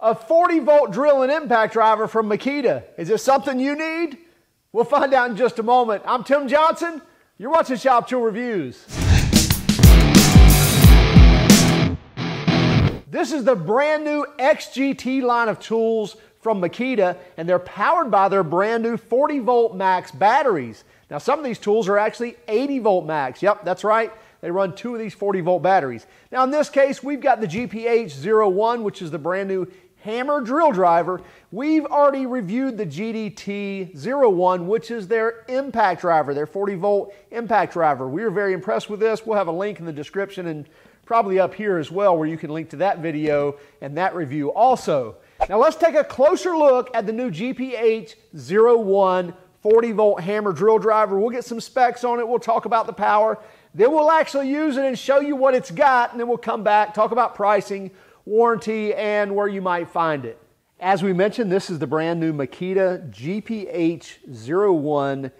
A 40-volt drill and impact driver from Makita. Is this something you need? We'll find out in just a moment. I'm Tim Johnson. You're watching Shop Tool Reviews. This is the brand new XGT line of tools from Makita, and they're powered by their brand new 40-volt max batteries. Now, some of these tools are actually 80-volt max. Yep, that's right. They run two of these 40-volt batteries. Now, in this case, we've got the GPH01, which is the brand new hammer drill driver. We've already reviewed the GDT01, which is their impact driver, their 40-volt impact driver. We were very impressed with this. We'll have a link in the description and probably up here as well, where you can link to that video and that review also. Now, let's take a closer look at the new GPH01 40-volt hammer drill driver. We'll get some specs on it. We'll talk about the power. Then we'll actually use it and show you what it's got, and then we'll come back, talk about pricing, warranty, and where you might find it. As we mentioned, this is the brand new Makita GPH01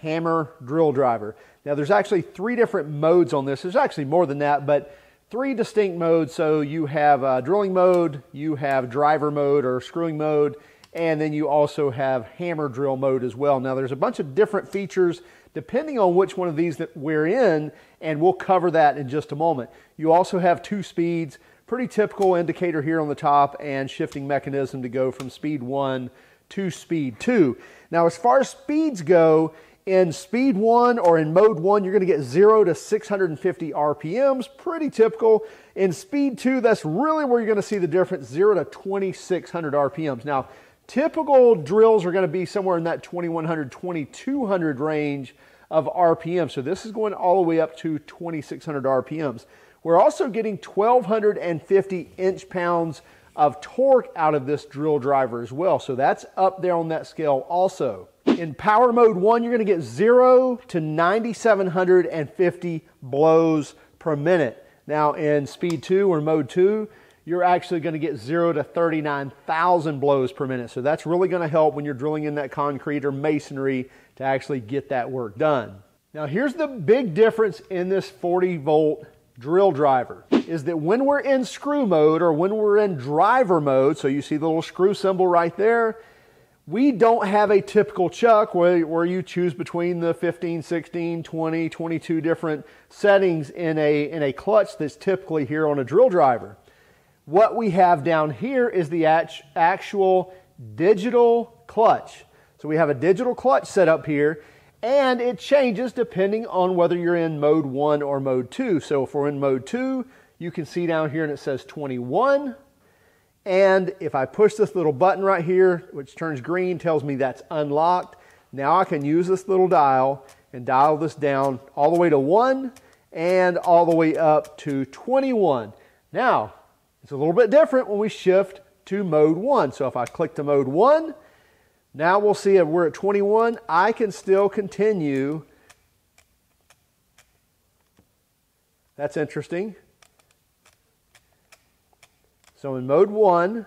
hammer drill driver. Now, there's actually three different modes on this. There's actually more than that, but three distinct modes. So you have drilling mode, you have driver mode or screwing mode, and then you also have hammer drill mode as well. Now, there's a bunch of different features depending on which one of these that we're in, and we'll cover that in just a moment. You also have two speeds, pretty typical indicator here on the top, and shifting mechanism to go from speed 1 to speed 2. Now, as far as speeds go, in speed 1 or in mode 1, you're going to get 0 to 650 RPMs, pretty typical. In speed 2, that's really where you're going to see the difference, 0 to 2600 RPMs. Now, typical drills are going to be somewhere in that 2100, 2200 range of RPM. So this is going all the way up to 2600 RPMs. We're also getting 1250 inch-pounds of torque out of this drill driver as well. So that's up there on that scale also. In power mode 1, you're going to get 0 to 9750 blows per minute. Now, in speed 2 or mode 2, you're actually going to get 0 to 39,000 blows per minute. So that's really going to help when you're drilling in that concrete or masonry to actually get that work done. Now, here's the big difference in this 40-volt drill driver is that when we're in screw mode or when we're in driver mode, so you see the little screw symbol right there, we don't have a typical chuck where you choose between the 15, 16, 20, 22 different settings in a clutch that's typically here on a drill driver. What we have down here is the actual digital clutch. So we have a digital clutch set up here, and it changes depending on whether you're in mode 1 or mode 2. So if we're in mode 2, you can see down here and it says 21. And if I push this little button right here, which turns green, tells me that's unlocked. Now I can use this little dial and dial this down all the way to 1 and all the way up to 21. Now, it's a little bit different when we shift to mode 1. So if I click to mode 1, now we'll see if we're at 21, I can still continue. That's interesting. So in mode 1,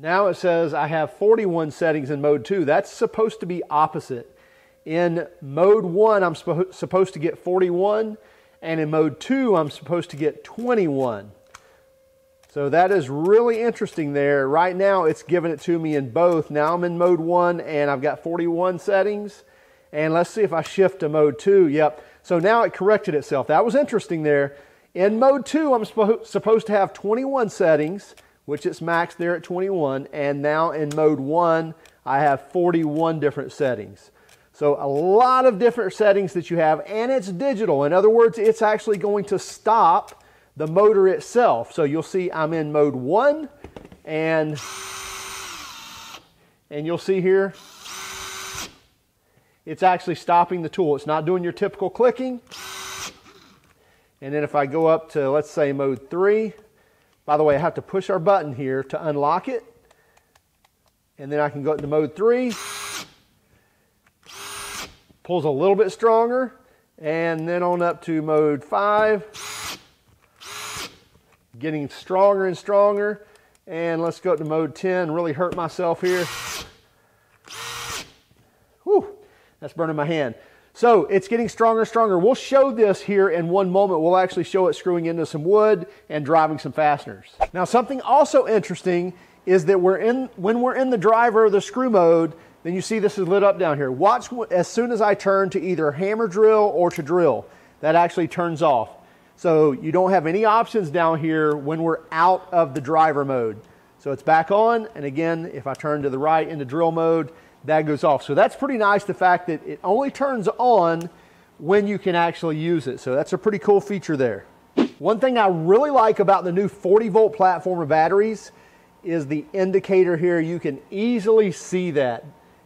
now it says I have 41 settings in mode 2. That's supposed to be opposite. In mode 1, I'm supposed to get 41, and in mode 2, I'm supposed to get 21. So that is really interesting there. Right now, it's giving it to me in both. Now I'm in mode 1, and I've got 41 settings. And let's see if I shift to mode 2. Yep. So now it corrected itself. That was interesting there. In mode 2, I'm supposed to have 21 settings, which it's maxed there at 21, and now in mode 1, I have 41 different settings. So a lot of different settings that you have, and it's digital. In other words, it's actually going to stop the motor itself. So you'll see I'm in mode 1, and you'll see here, it's actually stopping the tool. It's not doing your typical clicking. And then if I go up to, let's say, mode 3, by the way, I have to push our button here to unlock it. And then I can go into mode 3. Pulls a little bit stronger. and then on up to mode 5, getting stronger and stronger. And let's go up to mode 10, really hurt myself here. Whew, that's burning my hand. So it's getting stronger and stronger. We'll show this here in one moment. We'll actually show it screwing into some wood and driving some fasteners. Now, something also interesting is that when we're in the driver or the screw mode, then you see this is lit up down here. Watch as soon as I turn to either hammer drill or to drill, that actually turns off. So you don't have any options down here when we're out of the driver mode. So it's back on, and again, if I turn to the right into drill mode, that goes off. So that's pretty nice, the fact that it only turns on when you can actually use it. So that's a pretty cool feature there. One thing I really like about the new 40-volt platform of batteries is the indicator here. You can easily see that.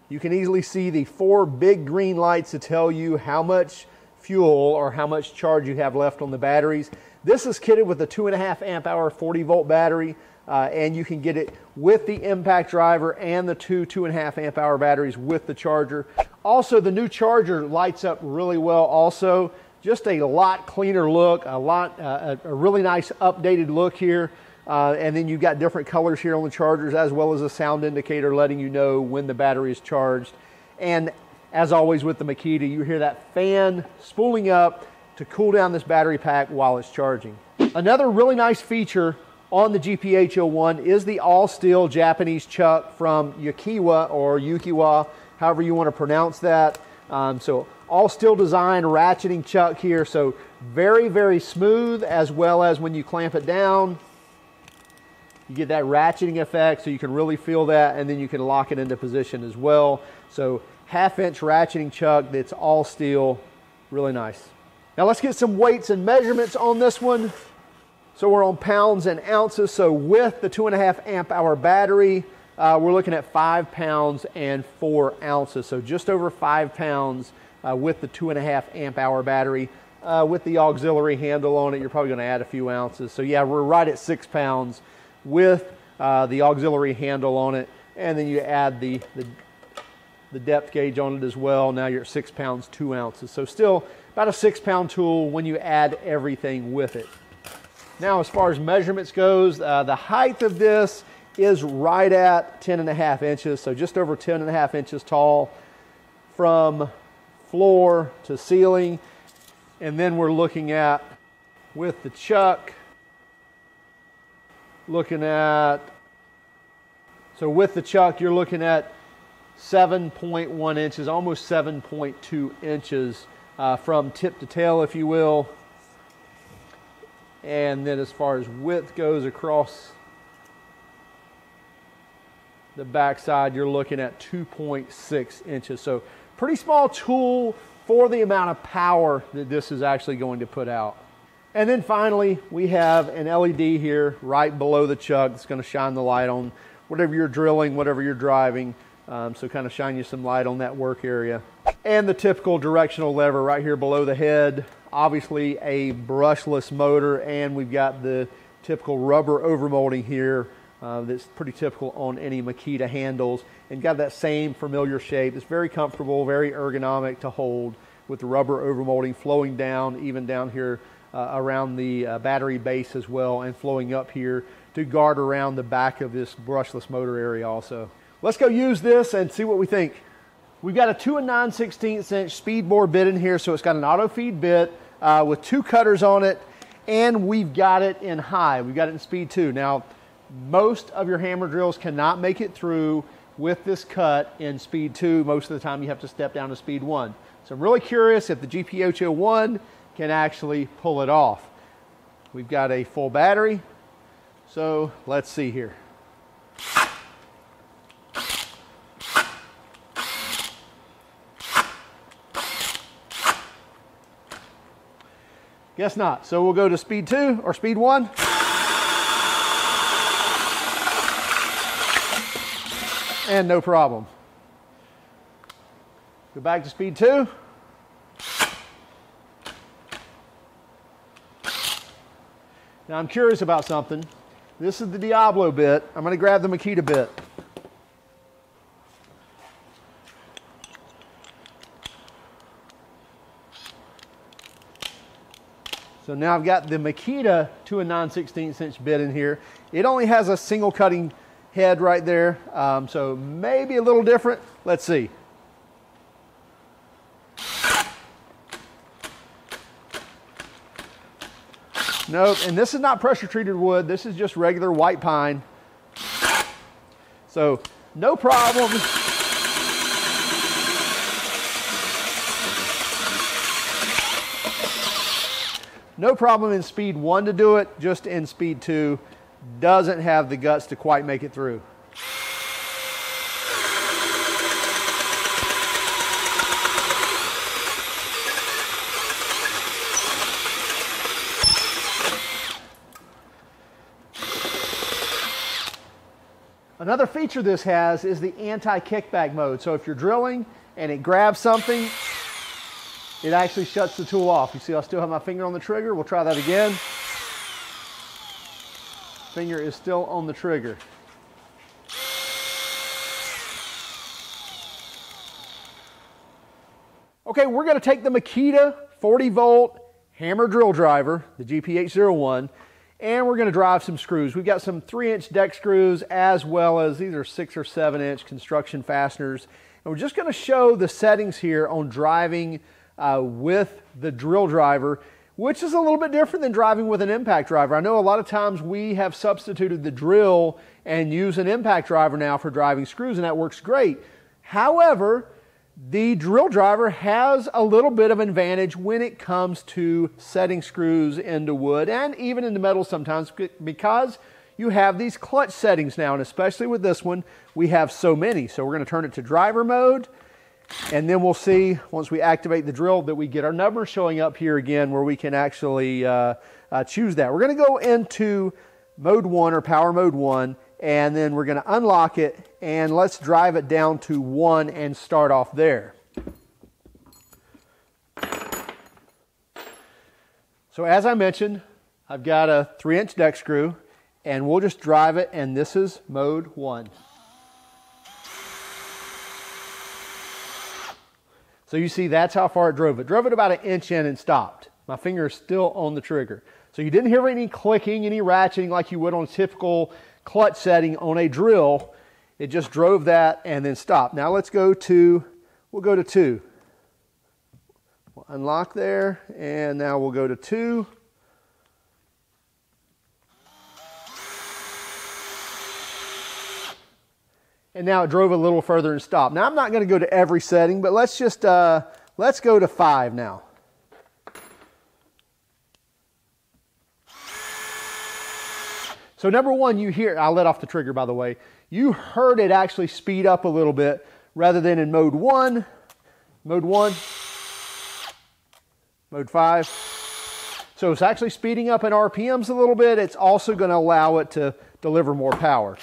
You can easily see the 4 big green lights to tell you how much fuel or how much charge you have left on the batteries. This is kitted with a 2.5 amp hour 40-volt battery. And you can get it with the impact driver and the two 2.5 amp hour batteries with the charger. Also, the new charger lights up really well also. Just a lot cleaner look, a really nice updated look here. And then you've got different colors here on the chargers, as well as a sound indicator letting you know when the battery is charged. And as always with the Makita, you hear that fan spooling up to cool down this battery pack while it's charging. Another really nice feature on the GPH01 is the all-steel Japanese chuck from Yukiwa, or Yukiwa, however you want to pronounce that. So all-steel design, ratcheting chuck here. So very, very smooth, as well as when you clamp it down, you get that ratcheting effect, so you can really feel that, and then you can lock it into position as well. So 1/2-inch ratcheting chuck that's all steel, really nice. Now let's get some weights and measurements on this one. So we're on pounds and ounces. So with the 2.5 amp hour battery, we're looking at 5 pounds and 4 ounces. So just over 5 pounds with the 2.5 amp hour battery. With the auxiliary handle on it, you're probably gonna add a few ounces. So yeah, we're right at 6 pounds with the auxiliary handle on it. And then you add the depth gauge on it as well. Now you're at 6 pounds, 2 ounces. So still about a 6 pound tool when you add everything with it. Now, as far as measurements goes, the height of this is right at 10.5 inches, so just over 10.5 inches tall from floor to ceiling. And then we're looking at, with the chuck, you're looking at 7.1 inches, almost 7.2 inches from tip to tail, if you will. And then as far as width goes across the backside, you're looking at 2.6 inches. So pretty small tool for the amount of power that this is actually going to put out. And then finally, we have an LED here right below the chuck that's going to shine the light on whatever you're drilling, whatever you're driving. So kind of shine you some light on that work area. And the typical directional lever right here below the head. Obviously a brushless motor, and we've got the typical rubber overmolding here that's pretty typical on any Makita handles, and got that same familiar shape. It's very comfortable, very ergonomic to hold, with the rubber overmolding flowing down, even down here around the battery base as well, and flowing up here to guard around the back of this brushless motor area also. Let's go use this and see what we think. We've got a 2 9/16-inch speed bore bit in here, so it's got an auto feed bit with 2 cutters on it, and we've got it in high. We've got it in speed 2. Now, most of your hammer drills cannot make it through with this cut in speed 2. Most of the time, you have to step down to speed 1. So I'm really curious if the GPH01 can actually pull it off. We've got a full battery, so let's see here. Guess not. So we'll go to speed 2 or speed 1. And no problem. Go back to speed 2. Now I'm curious about something. This is the Diablo bit. I'm going to grab the Makita bit. So now I've got the Makita 2 9/16" bit in here. It only has a single cutting head right there, so maybe a little different. Let's see. Nope, and this is not pressure treated wood. This is just regular white pine. So no problem. No problem in speed 1 to do it, just in speed 2, doesn't have the guts to quite make it through. Another feature this has is the anti-kickback mode. So if you're drilling and it grabs something, it actually shuts the tool off. You see, I still have my finger on the trigger. We'll try that again. Finger is still on the trigger. Okay, we're gonna take the Makita 40-volt hammer drill driver, the GPH01, and we're gonna drive some screws. We've got some 3-inch deck screws, as well as these are 6- or 7-inch construction fasteners. And we're just gonna show the settings here on driving with the drill driver, which is a little bit different than driving with an impact driver. I know a lot of times we have substituted the drill and use an impact driver now for driving screws, and that works great. However, the drill driver has a little bit of an advantage when it comes to setting screws into wood and even into metal sometimes, because you have these clutch settings now, and especially with this one, we have so many. So we're going to turn it to driver mode. And then we'll see, once we activate the drill, that we get our numbers showing up here again where we can actually choose that. We're going to go into mode 1 or power mode 1, and then we're going to unlock it, and let's drive it down to 1 and start off there. So as I mentioned, I've got a 3-inch deck screw, and we'll just drive it, and this is mode 1. So you see, that's how far it drove. It drove it about 1 inch in and stopped. My finger is still on the trigger. So you didn't hear any clicking, any ratcheting like you would on a typical clutch setting on a drill. It just drove that and then stopped. Now let's go to, we'll go to 2. We'll unlock there, and now we'll go to 2. And now it drove a little further and stopped. Now I'm not going to go to every setting, but let's just let's go to 5 now. So number one, you hear, I let off the trigger, by the way. You heard it actually speed up a little bit rather than in mode 1, mode 1, mode 5. So it's actually speeding up in RPMs a little bit. It's also going to allow it to deliver more power.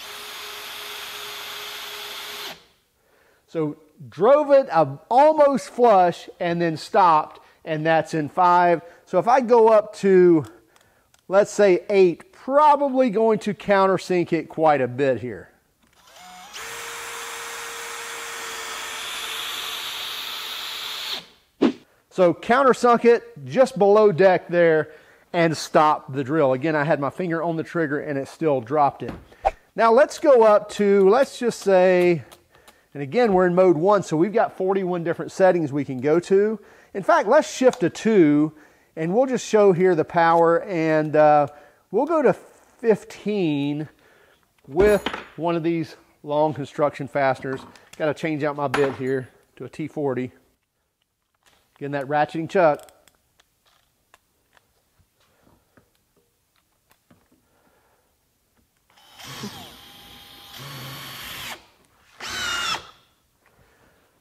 So drove it almost flush and then stopped, and that's in 5. So if I go up to, let's say 8, probably going to countersink it quite a bit here. So countersunk it just below deck there and stopped the drill. Again, I had my finger on the trigger and it still dropped it. Now let's go up to, let's just say, and again, we're in mode 1, so we've got 41 different settings we can go to. In fact, let's shift to 2, and we'll just show here the power, and we'll go to 15 with one of these long construction fasteners. Got to change out my bit here to a T40. Getting that ratcheting chuck.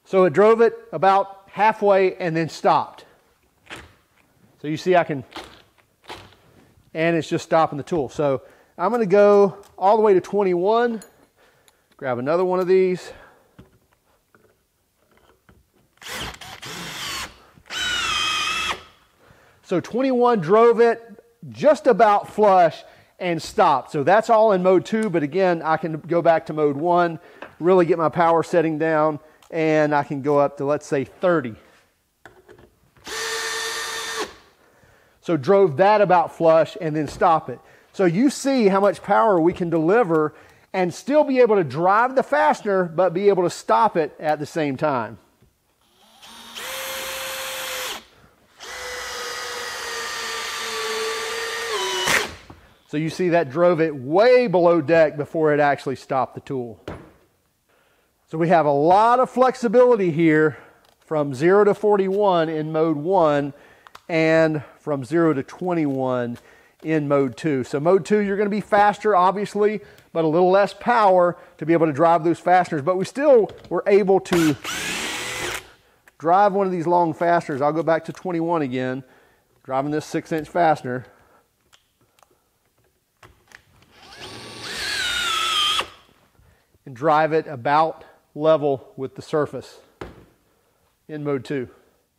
So it drove it about halfway and then stopped. So you see I can, and it's just stopping the tool. So I'm gonna go all the way to 21, grab another one of these. So 21 drove it just about flush and stopped. So that's all in mode 2, but again, I can go back to mode 1, really get my power setting down, and I can go up to, let's say, 30. So drove that about flush and then stop it. So you see how much power we can deliver and still be able to drive the fastener, but be able to stop it at the same time. So you see that drove it way below deck before it actually stopped the tool. So we have a lot of flexibility here from 0 to 41 in mode 1 and from 0 to 21 in mode 2. So mode 2, you're going to be faster, obviously, but a little less power to be able to drive those fasteners. But we still were able to drive one of these long fasteners. I'll go back to 21 again, driving this 6-inch fastener. And drive it about level with the surface in mode 2.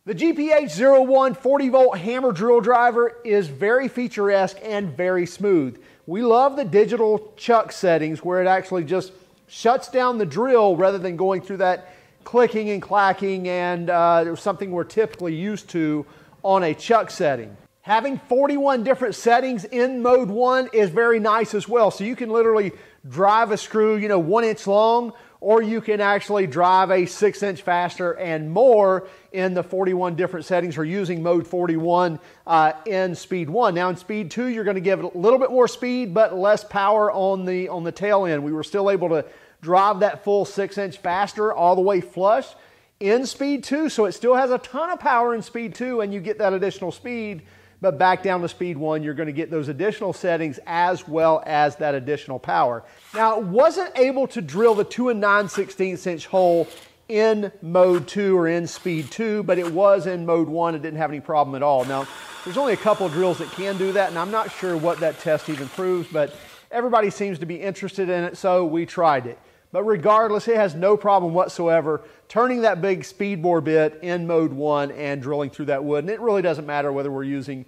The GPH01 40-volt hammer drill driver is very feature-esque and very smooth. We love the digital chuck settings where it actually just shuts down the drill rather than going through that clicking and clacking and something we're typically used to on a chuck setting. Having 41 different settings in mode 1 is very nice as well. So you can literally drive a screw, 1 inch long, or you can actually drive a 6-inch fastener and more in the 41 different settings or using mode 41 in speed 1. Now in speed 2, you're going to give it a little bit more speed, but less power on the tail end. We were still able to drive that full 6-inch fastener all the way flush in speed 2. So it still has a ton of power in speed 2 and you get that additional speed. But back down to speed 1, you're going to get those additional settings as well as that additional power. Now, it wasn't able to drill the 2 9/16-inch hole in mode 2 or in speed 2, but it was in mode 1. It didn't have any problem at all. Now, there's only a couple of drills that can do that, and I'm not sure what that test even proves, but everybody seems to be interested in it, so we tried it. But regardless, it has no problem whatsoever turning that big speed bore bit in mode 1 and drilling through that wood. And it really doesn't matter whether we're using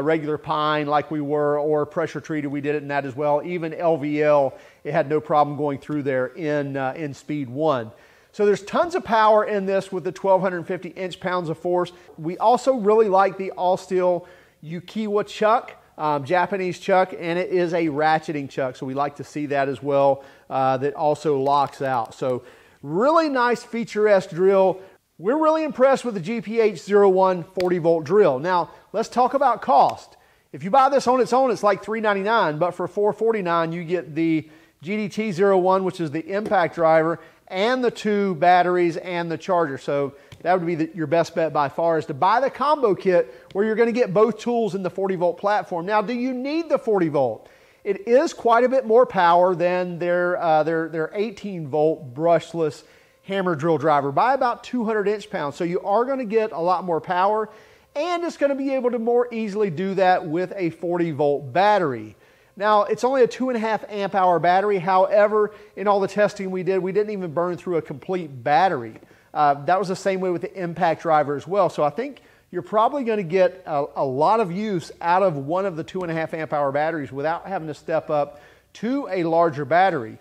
regular pine like we were or pressure treated, we did it in that as well. Even LVL, it had no problem going through there in speed 1. So there's tons of power in this with the 1,250 inch-pounds of force. We also really like the all-steel Yukiwa chuck. Japanese chuck, and it is a ratcheting chuck, so we like to see that as well, that also locks out. So really nice feature-esque drill. We're really impressed with the GPH01 40-volt drill. Now, let's talk about cost. If you buy this on its own, it's like $399, but for $449, you get the GDT01, which is the impact driver, and the 2 batteries and the charger. So that would be your best bet by far is to buy the combo kit where you're going to get both tools in the 40-volt platform. Now, do you need the 40-volt? It is quite a bit more power than their 18-volt brushless hammer drill driver by about 200 inch-pounds. So you are going to get a lot more power, and it's going to be able to more easily do that with a 40-volt battery. Now, it's only a 2.5 amp-hour battery. However, in all the testing we did, we didn't even burn through a complete battery. That was the same way with the impact driver as well. So I think you're probably going to get a lot of use out of one of the 2.5 amp-hour batteries without having to step up to a larger battery.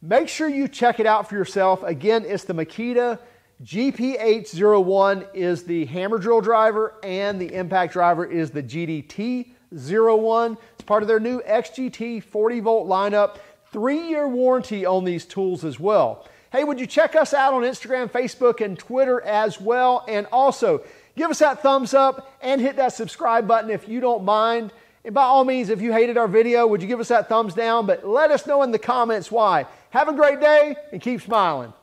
Make sure you check it out for yourself. Again, it's the Makita. GPH01 is the hammer drill driver and the impact driver is the GDT01. It's part of their new XGT 40-volt lineup. 3-year warranty on these tools as well. Hey, would you check us out on Instagram, Facebook, and Twitter as well? And also, give us that thumbs up and hit that subscribe button if you don't mind. And by all means, if you hated our video, would you give us that thumbs down? But let us know in the comments why. Have a great day and keep smiling.